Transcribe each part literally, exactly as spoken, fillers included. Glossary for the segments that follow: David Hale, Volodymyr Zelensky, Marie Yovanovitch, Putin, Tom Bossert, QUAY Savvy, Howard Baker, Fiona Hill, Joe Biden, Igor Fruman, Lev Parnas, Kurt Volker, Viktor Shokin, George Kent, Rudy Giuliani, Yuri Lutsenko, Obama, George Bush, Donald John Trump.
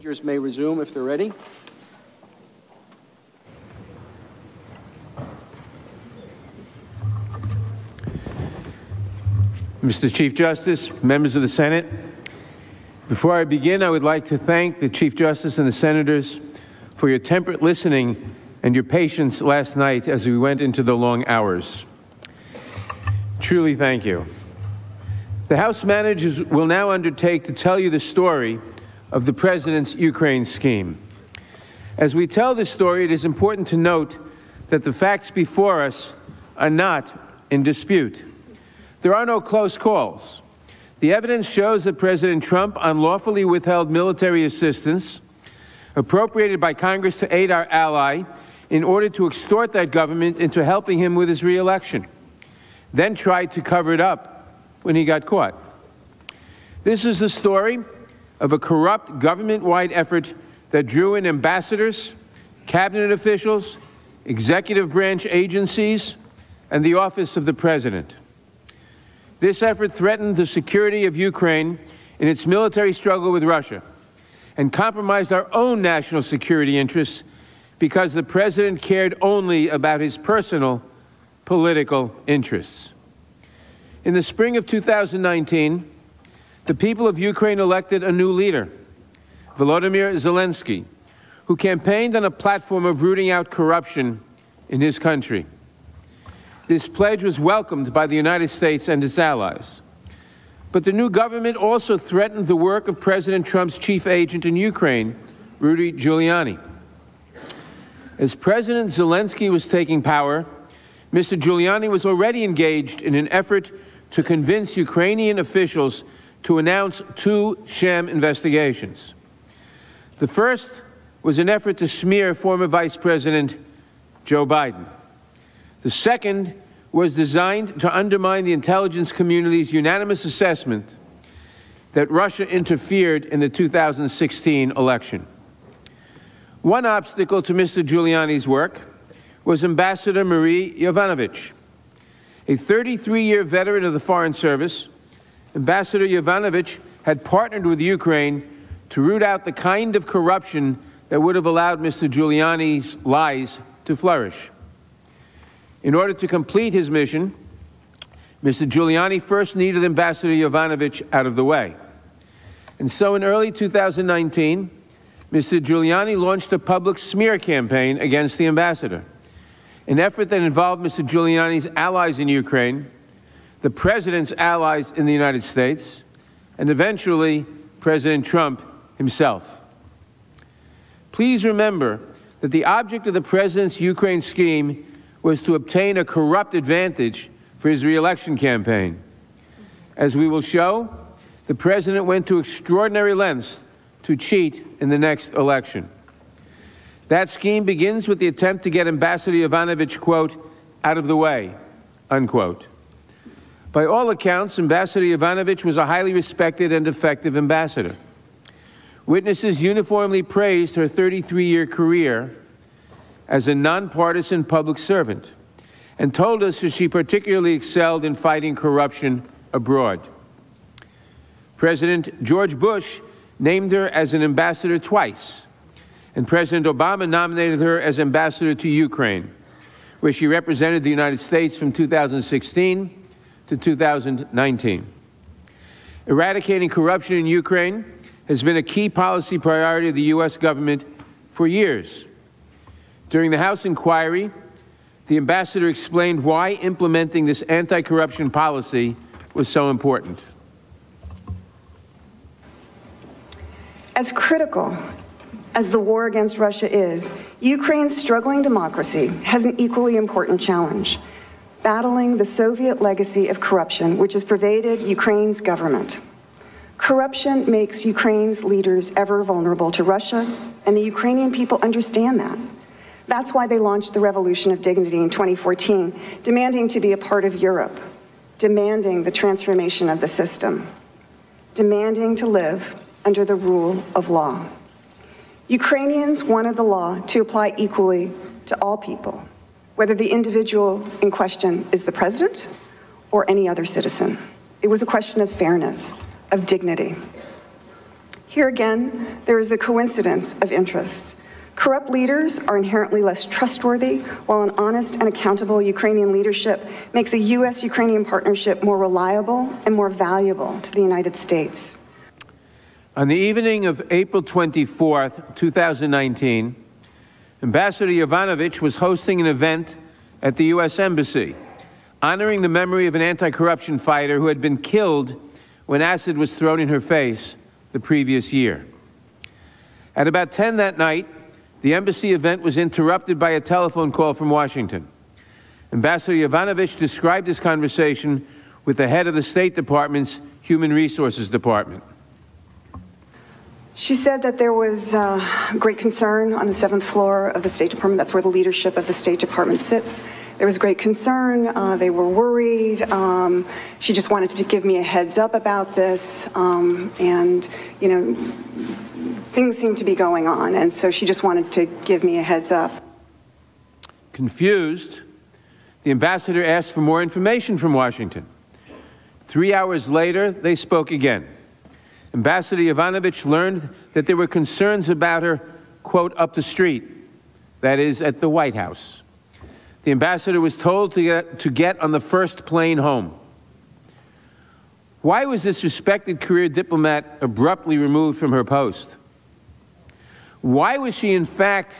Passengers may resume if they're ready. Mister Chief Justice, members of the Senate, before I begin, I would like to thank the Chief Justice and the Senators for your temperate listening and your patience last night as we went into the long hours. Truly, thank you. The House managers will now undertake to tell you the story of the President's Ukraine scheme. As we tell this story, it is important to note that the facts before us are not in dispute. There are no close calls. The evidence shows that President Trump unlawfully withheld military assistance appropriated by Congress to aid our ally in order to extort that government into helping him with his re-election, then tried to cover it up when he got caught. This is the story of a corrupt government-wide effort that drew in ambassadors, cabinet officials, executive branch agencies, and the office of the president. This effort threatened the security of Ukraine in its military struggle with Russia and compromised our own national security interests because the president cared only about his personal political interests. In the spring of two thousand nineteen, the people of Ukraine elected a new leader, Volodymyr Zelensky, who campaigned on a platform of rooting out corruption in his country. This pledge was welcomed by the United States and its allies. But the new government also threatened the work of President Trump's chief agent in Ukraine, Rudy Giuliani. As President Zelensky was taking power, Mister Giuliani was already engaged in an effort to convince Ukrainian officials to announce two sham investigations. The first was an effort to smear former Vice President Joe Biden. The second was designed to undermine the intelligence community's unanimous assessment that Russia interfered in the two thousand sixteen election. One obstacle to Mister Giuliani's work was Ambassador Marie Yovanovitch. A thirty-three year veteran of the Foreign Service, Ambassador Yovanovitch had partnered with Ukraine to root out the kind of corruption that would have allowed Mister Giuliani's lies to flourish. In order to complete his mission, Mister Giuliani first needed Ambassador Yovanovitch out of the way. And so in early two thousand nineteen, Mister Giuliani launched a public smear campaign against the ambassador, an effort that involved Mister Giuliani's allies in Ukraine, the president's allies in the United States, and eventually President Trump himself. Please remember that the object of the president's Ukraine scheme was to obtain a corrupt advantage for his re-election campaign. As we will show, the president went to extraordinary lengths to cheat in the next election. That scheme begins with the attempt to get Ambassador Yovanovitch, quote, out of the way, unquote. By all accounts, Ambassador Yovanovitch was a highly respected and effective ambassador. Witnesses uniformly praised her thirty-three year career as a nonpartisan public servant, and told us that she particularly excelled in fighting corruption abroad. President George Bush named her as an ambassador twice, and President Obama nominated her as ambassador to Ukraine, where she represented the United States from two thousand sixteen to two thousand nineteen. Eradicating corruption in Ukraine has been a key policy priority of the U S government for years. During the House inquiry, the ambassador explained why implementing this anti-corruption policy was so important. As critical as the war against Russia is, Ukraine's struggling democracy has an equally important challenge: battling the Soviet legacy of corruption which has pervaded Ukraine's government. Corruption makes Ukraine's leaders ever vulnerable to Russia, and the Ukrainian people understand that. That's why they launched the Revolution of Dignity in twenty fourteen, demanding to be a part of Europe, demanding the transformation of the system, demanding to live under the rule of law. Ukrainians wanted the law to apply equally to all people, whether the individual in question is the president or any other citizen. It was a question of fairness, of dignity. Here again, there is a coincidence of interests. Corrupt leaders are inherently less trustworthy, while an honest and accountable Ukrainian leadership makes a U S Ukrainian partnership more reliable and more valuable to the United States. On the evening of April twenty-fourth, two thousand nineteen, Ambassador Yovanovitch was hosting an event at the U S Embassy, honoring the memory of an anti-corruption fighter who had been killed when acid was thrown in her face the previous year. At about ten that night, the embassy event was interrupted by a telephone call from Washington. Ambassador Yovanovitch described his conversation with the head of the State Department's Human Resources Department. She said that there was uh, great concern on the seventh floor of the State Department. That's where the leadership of the State Department sits. There was great concern. Uh, they were worried. Um, she just wanted to give me a heads up about this. Um, and, you know, things seemed to be going on. And so she just wanted to give me a heads up. Confused, the ambassador asked for more information from Washington. Three hours later, they spoke again. Ambassador Yovanovitch learned that there were concerns about her, quote, up the street, that is, at the White House. The ambassador was told to get, to get on the first plane home. Why was this respected career diplomat abruptly removed from her post? Why was she, in fact,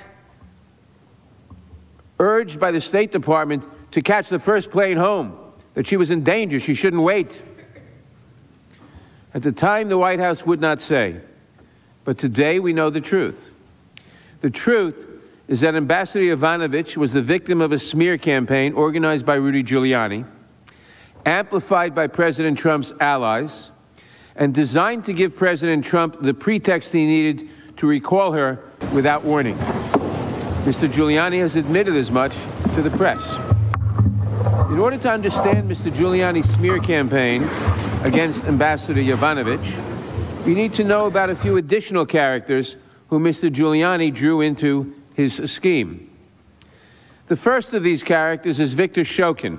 urged by the State Department to catch the first plane home, that she was in danger, she shouldn't wait? At the time, the White House would not say, but today we know the truth. The truth is that Ambassador Yovanovitch was the victim of a smear campaign organized by Rudy Giuliani, amplified by President Trump's allies, and designed to give President Trump the pretext he needed to recall her without warning. Mister Giuliani has admitted as much to the press. In order to understand Mister Giuliani's smear campaign against Ambassador Yovanovitch, we need to know about a few additional characters who Mister Giuliani drew into his scheme. The first of these characters is Viktor Shokin,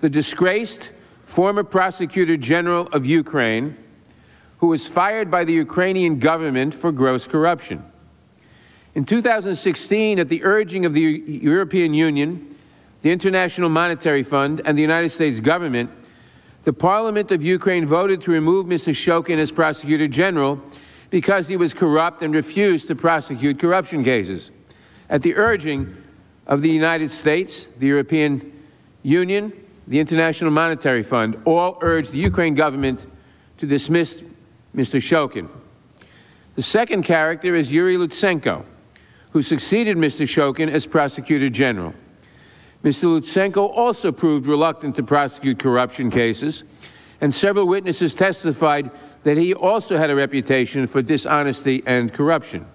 the disgraced former prosecutor general of Ukraine, who was fired by the Ukrainian government for gross corruption. In two thousand sixteen, at the urging of the European Union, the International Monetary Fund, and the United States government, the Parliament of Ukraine voted to remove Mister Shokin as Prosecutor General because he was corrupt and refused to prosecute corruption cases. At the urging of the United States, the European Union, the International Monetary Fund, all urged the Ukraine government to dismiss Mister Shokin. The second character is Yuri Lutsenko, who succeeded Mister Shokin as Prosecutor General. Mister Lutsenko also proved reluctant to prosecute corruption cases, and several witnesses testified that he also had a reputation for dishonesty and corruption.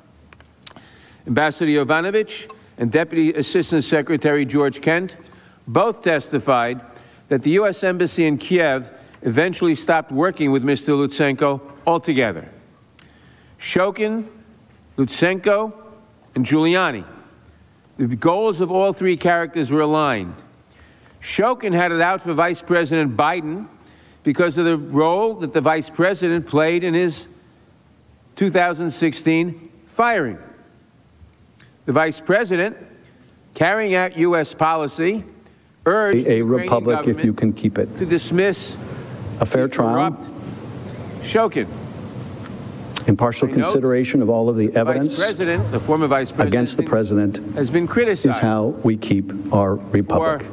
Ambassador Yovanovitch and Deputy Assistant Secretary George Kent both testified that the U S Embassy in Kiev eventually stopped working with Mister Lutsenko altogether. Shokin, Lutsenko, and Giuliani. The goals of all three characters were aligned. Shokin had it out for Vice President Biden because of the role that the Vice President played in his two thousand sixteen firing. The Vice President, carrying out U S policy, urged a, a republic, if you can keep it, to dismiss a fair trial. Shokin. Impartial consideration of all of the evidence Vice President, the former Vice President, against the President has been criticized is how we keep our republic.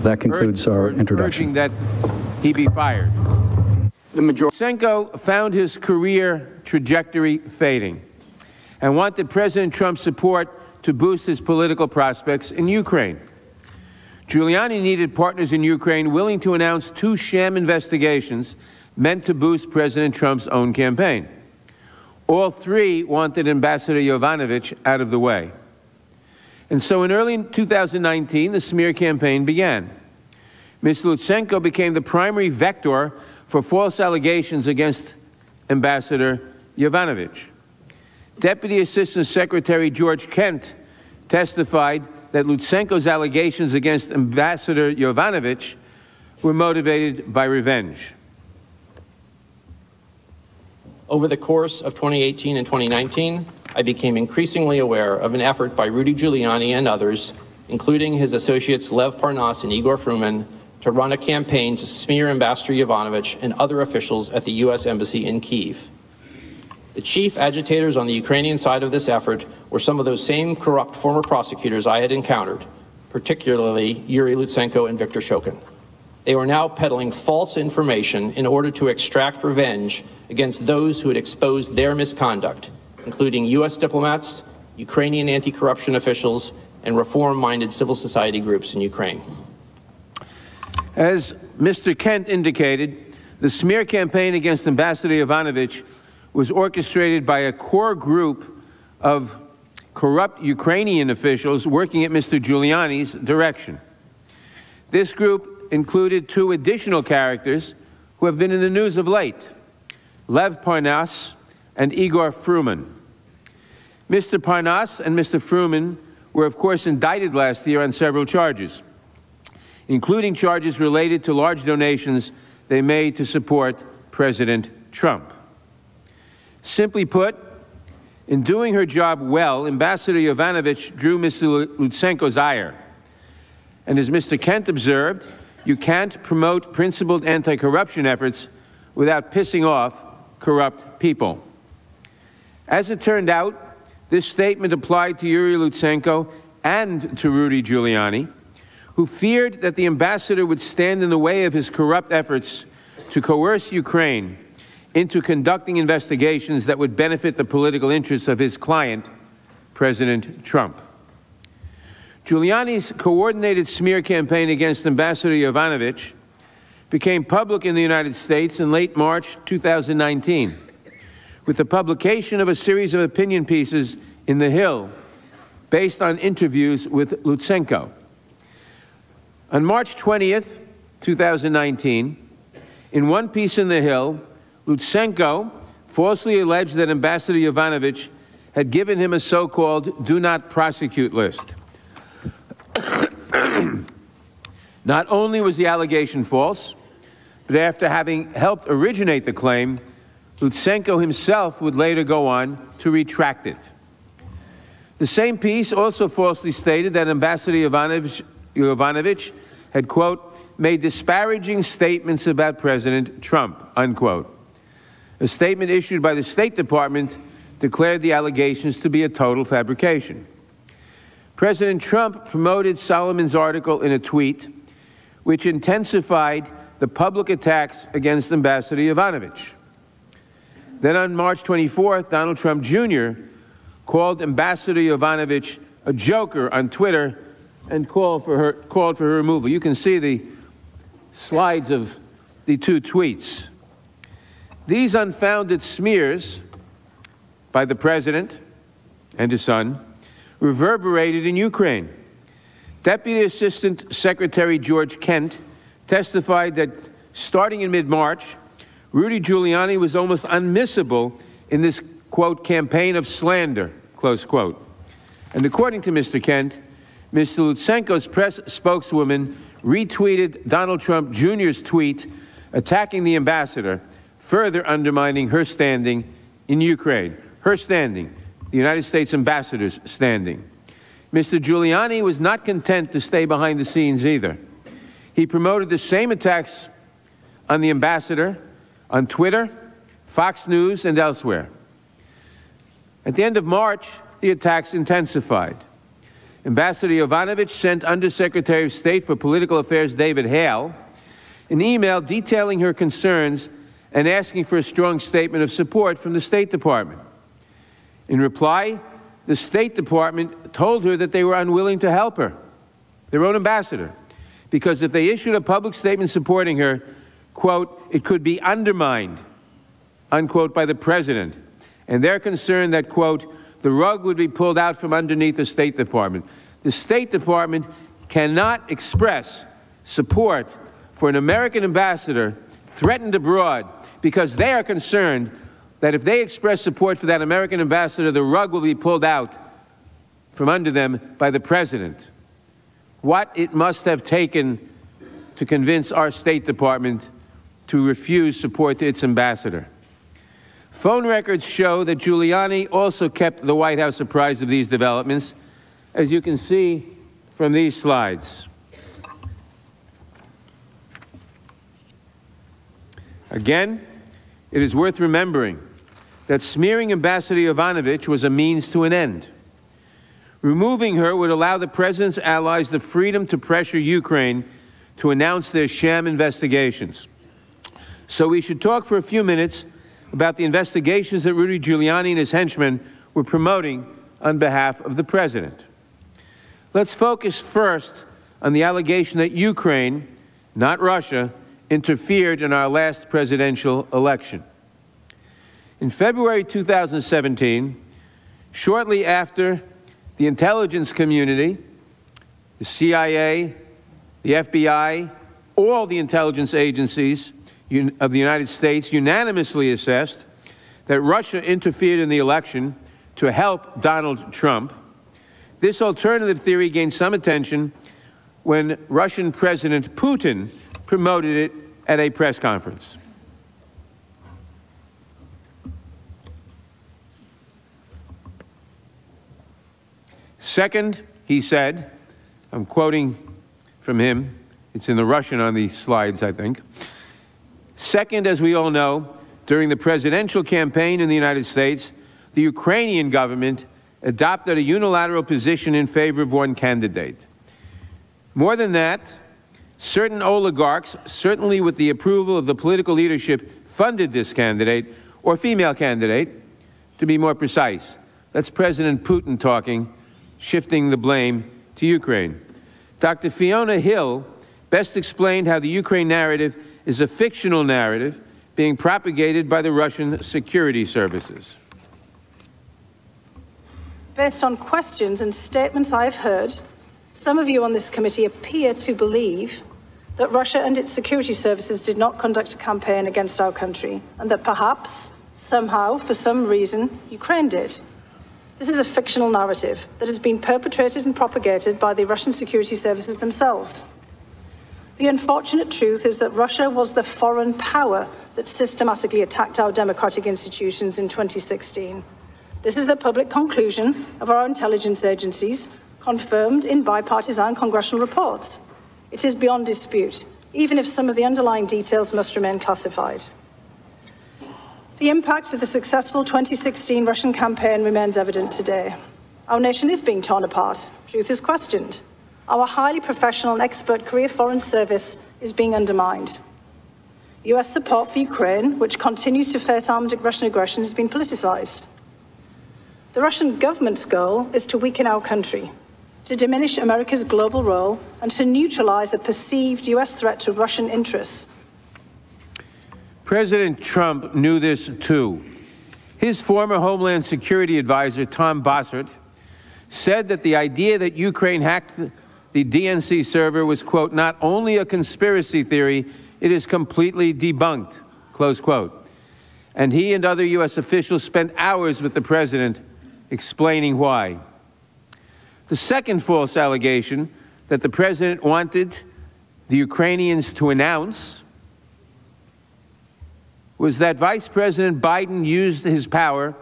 That concludes our introduction. Urging that he be fired. The majority. Lutsenko found his career trajectory fading and wanted President Trump's support to boost his political prospects in Ukraine. Giuliani needed partners in Ukraine willing to announce two sham investigations meant to boost President Trump's own campaign. All three wanted Ambassador Yovanovitch out of the way. And so in early two thousand nineteen, the smear campaign began. Miz Lutsenko became the primary vector for false allegations against Ambassador Yovanovitch. Deputy Assistant Secretary George Kent testified that Lutsenko's allegations against Ambassador Yovanovitch were motivated by revenge. Over the course of twenty eighteen and twenty nineteen, I became increasingly aware of an effort by Rudy Giuliani and others, including his associates Lev Parnas and Igor Fruman, to run a campaign to smear Ambassador Yovanovitch and other officials at the U S Embassy in Kyiv. The chief agitators on the Ukrainian side of this effort were some of those same corrupt former prosecutors I had encountered, particularly Yuri Lutsenko and Viktor Shokin. They were now peddling false information in order to extract revenge against those who had exposed their misconduct, including U S diplomats, Ukrainian anti-corruption officials, and reform-minded civil society groups in Ukraine. As Mister Kent indicated, the smear campaign against Ambassador Yovanovitch was orchestrated by a core group of corrupt Ukrainian officials working at Mister Giuliani's direction. This group included two additional characters who have been in the news of late, Lev Parnas and Igor Fruman. Mister Parnas and Mister Fruman were, of course, indicted last year on several charges, including charges related to large donations they made to support President Trump. Simply put, in doing her job well, Ambassador Yovanovitch drew Mister Lutsenko's ire. And as Mister Kent observed, you can't promote principled anti-corruption efforts without pissing off corrupt people. As it turned out, this statement applied to Yuri Lutsenko and to Rudy Giuliani, who feared that the ambassador would stand in the way of his corrupt efforts to coerce Ukraine into conducting investigations that would benefit the political interests of his client, President Trump. Giuliani's coordinated smear campaign against Ambassador Yovanovitch became public in the United States in late March two thousand nineteen with the publication of a series of opinion pieces in The Hill based on interviews with Lutsenko. On March twentieth, two thousand nineteen, in one piece in The Hill, Lutsenko falsely alleged that Ambassador Yovanovitch had given him a so-called do not prosecute list. Not only was the allegation false, but after having helped originate the claim, Lutsenko himself would later go on to retract it. The same piece also falsely stated that Ambassador Yovanovitch, Yovanovitch had, quote, made disparaging statements about President Trump, unquote. A statement issued by the State Department declared the allegations to be a total fabrication. President Trump promoted Solomon's article in a tweet, which intensified the public attacks against Ambassador Yovanovitch. Then on March twenty-fourth, Donald Trump Junior called Ambassador Yovanovitch a joker on Twitter and called for her, called for her removal. You can see the slides of the two tweets. These unfounded smears by the president and his son reverberated in Ukraine. Deputy Assistant Secretary George Kent testified that starting in mid-March, Rudy Giuliani was almost unmissable in this, quote, campaign of slander, close quote. And according to Mister Kent, Mister Lutsenko's press spokeswoman retweeted Donald Trump Junior's tweet attacking the ambassador, further undermining her standing in Ukraine, her standing. The United States ambassador's standing. Mister Giuliani was not content to stay behind the scenes either. He promoted the same attacks on the ambassador on Twitter, Fox News, and elsewhere. At the end of March, the attacks intensified. Ambassador Yovanovitch sent Undersecretary of State for Political Affairs David Hale an email detailing her concerns and asking for a strong statement of support from the State Department. In reply, the State Department told her that they were unwilling to help her, their own ambassador, because if they issued a public statement supporting her, quote, it could be undermined, unquote, by the president, and they're concerned that, quote, the rug would be pulled out from underneath the State Department. The State Department cannot express support for an American ambassador threatened abroad because they are concerned that if they express support for that American ambassador, the rug will be pulled out from under them by the president. What it must have taken to convince our State Department to refuse support to its ambassador. Phone records show that Giuliani also kept the White House apprised of these developments, as you can see from these slides. Again, it is worth remembering that smearing Ambassador Yovanovitch was a means to an end. Removing her would allow the president's allies the freedom to pressure Ukraine to announce their sham investigations. So we should talk for a few minutes about the investigations that Rudy Giuliani and his henchmen were promoting on behalf of the president. Let's focus first on the allegation that Ukraine, not Russia, interfered in our last presidential election. In February two thousand seventeen, shortly after the intelligence community, the C I A, the F B I, all the intelligence agencies of the United States unanimously assessed that Russia interfered in the election to help Donald Trump, this alternative theory gained some attention when Russian President Putin promoted it at a press conference. Second, he said, I'm quoting from him, it's in the Russian on the slides, I think. Second, as we all know, during the presidential campaign in the United States, the Ukrainian government adopted a unilateral position in favor of one candidate. More than that, certain oligarchs, certainly with the approval of the political leadership, funded this candidate, or female candidate, to be more precise. That's President Putin talking, shifting the blame to Ukraine. Doctor Fiona Hill best explained how the Ukraine narrative is a fictional narrative being propagated by the Russian security services. Based on questions and statements I've heard, some of you on this committee appear to believe that Russia and its security services did not conduct a campaign against our country, and that perhaps, somehow, for some reason, Ukraine did. This is a fictional narrative that has been perpetrated and propagated by the Russian security services themselves. The unfortunate truth is that Russia was the foreign power that systematically attacked our democratic institutions in twenty sixteen. This is the public conclusion of our intelligence agencies, confirmed in bipartisan congressional reports. It is beyond dispute, even if some of the underlying details must remain classified. The impact of the successful twenty sixteen Russian campaign remains evident today. Our nation is being torn apart. Truth is questioned. Our highly professional and expert career foreign service is being undermined. U S support for Ukraine, which continues to face armed Russian aggression, has been politicized. The Russian government's goal is to weaken our country, to diminish America's global role, and to neutralize a perceived U S threat to Russian interests. President Trump knew this too. His former Homeland Security Advisor, Tom Bossert, said that the idea that Ukraine hacked the D N C server was, quote, not only a conspiracy theory, it is completely debunked, close quote. And he and other U S officials spent hours with the president explaining why. The second false allegation that the president wanted the Ukrainians to announce was that Vice President Biden used his power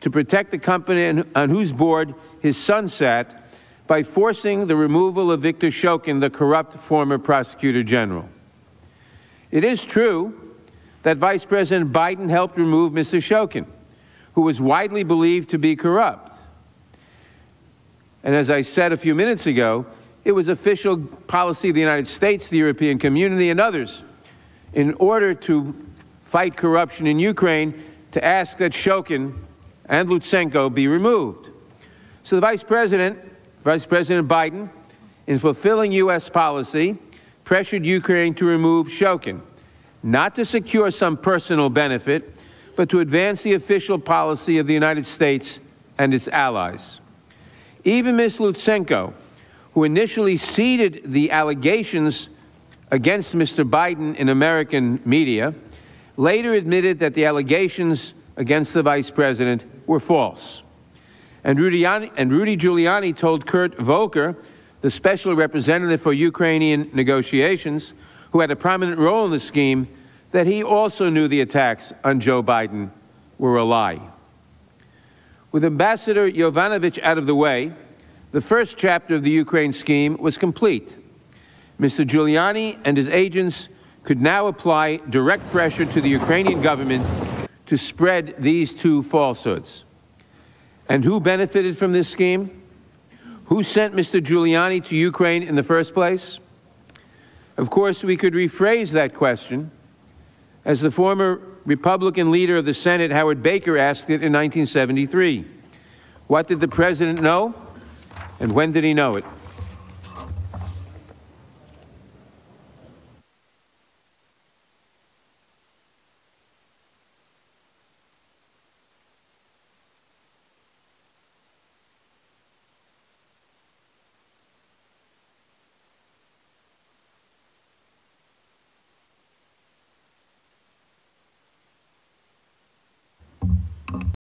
to protect the company on whose board his son sat by forcing the removal of Viktor Shokin, the corrupt former prosecutor general. It is true that Vice President Biden helped remove Mister Shokin, who was widely believed to be corrupt. And as I said a few minutes ago, it was official policy of the United States, the European Community, and others, in order to fight corruption in Ukraine, to ask that Shokin and Lutsenko be removed. So the Vice President, Vice President Biden, in fulfilling U S policy, pressured Ukraine to remove Shokin, not to secure some personal benefit, but to advance the official policy of the United States and its allies. Even Miz Lutsenko, who initially seeded the allegations against Mister Biden in American media, later admitted that the allegations against the vice president were false. And Rudy, and Rudy Giuliani told Kurt Volker, the special representative for Ukrainian negotiations, who had a prominent role in the scheme, that he also knew the attacks on Joe Biden were a lie. With Ambassador Yovanovitch out of the way, the first chapter of the Ukraine scheme was complete. Mister Giuliani and his agents could now apply direct pressure to the Ukrainian government to spread these two falsehoods. And who benefited from this scheme? Who sent Mister Giuliani to Ukraine in the first place? Of course, we could rephrase that question, as the former Republican leader of the Senate, Howard Baker, asked it in nineteen seventy-three. What did the president know, and when did he know it?